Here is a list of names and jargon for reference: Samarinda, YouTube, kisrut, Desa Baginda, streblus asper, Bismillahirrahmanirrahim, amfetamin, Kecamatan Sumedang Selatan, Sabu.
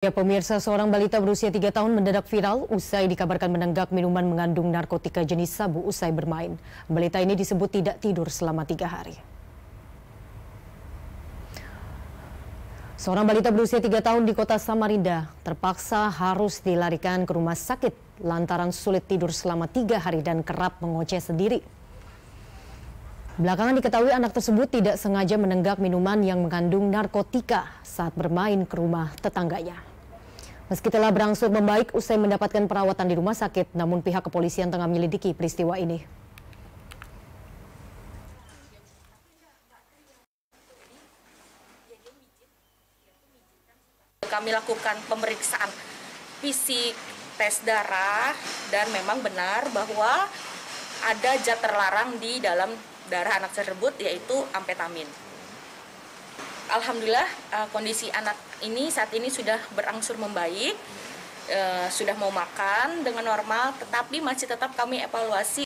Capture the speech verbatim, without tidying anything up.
Ya, pemirsa, seorang balita berusia tiga tahun mendadak viral usai dikabarkan menenggak minuman mengandung narkotika jenis sabu usai bermain. Balita ini disebut tidak tidur selama tiga hari. Seorang balita berusia tiga tahun di kota Samarinda terpaksa harus dilarikan ke rumah sakit lantaran sulit tidur selama tiga hari dan kerap mengoceh sendiri. Belakangan diketahui anak tersebut tidak sengaja menenggak minuman yang mengandung narkotika saat bermain ke rumah tetangganya. Meski telah berangsur membaik usai mendapatkan perawatan di rumah sakit, namun pihak kepolisian tengah menyelidiki peristiwa ini. Kami lakukan pemeriksaan fisik, tes darah, dan memang benar bahwa ada zat terlarang di dalam darah anak tersebut, yaitu amfetamin. Alhamdulillah kondisi anak ini saat ini sudah berangsur membaik, sudah mau makan dengan normal, tetapi masih tetap kami evaluasi.